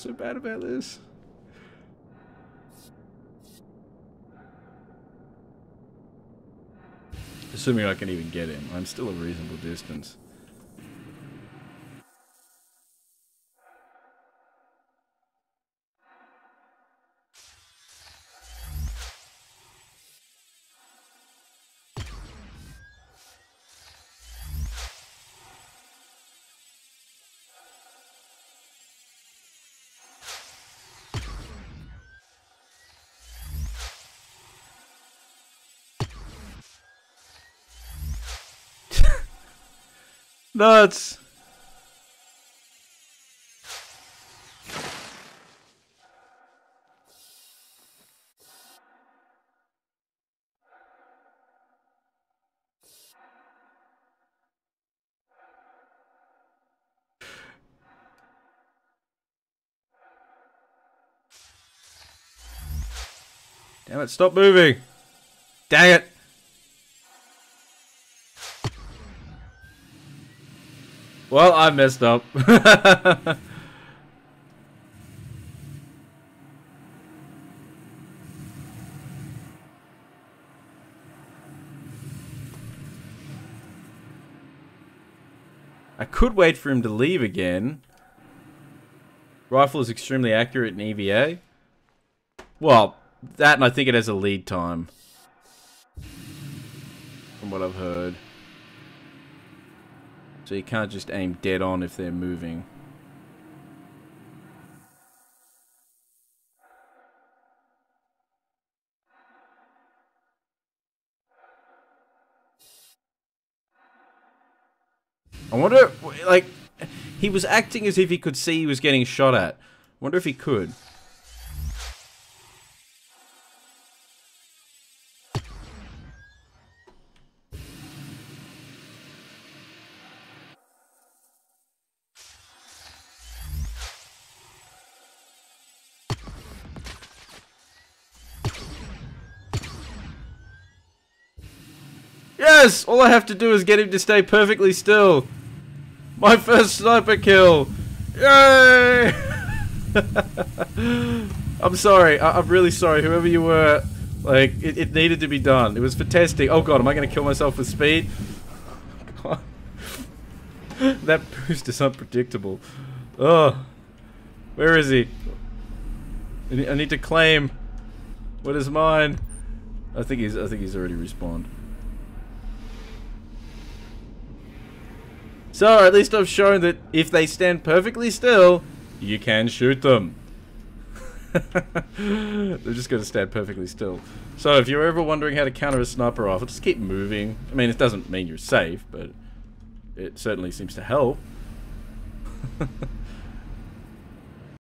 so bad about this. Assuming I can even get him. I'm still a reasonable distance. Nuts! Damn it, stop moving! Dang it! Well, I messed up. I could wait for him to leave again. Rifle is extremely accurate in EVA. Well, that and I think it has a lead time. From what I've heard. So you can't just aim dead on if they're moving. I wonder, like, he was acting as if he could see he was getting shot at. I wonder if he could. Yes! All I have to do is get him to stay perfectly still. My first sniper kill. Yay! I'm sorry. I'm really sorry. Whoever you were, like, it needed to be done. It was for testing. Oh god, am I going to kill myself with speed? God. That boost is unpredictable. Oh. Where is he? I need to claim what is mine. I think he's already respawned. So, at least I've shown that if they stand perfectly still, you can shoot them. They're just going to stand perfectly still. So, if you're ever wondering how to counter a sniper rifle, just keep moving. I mean, it doesn't mean you're safe, but it certainly seems to help.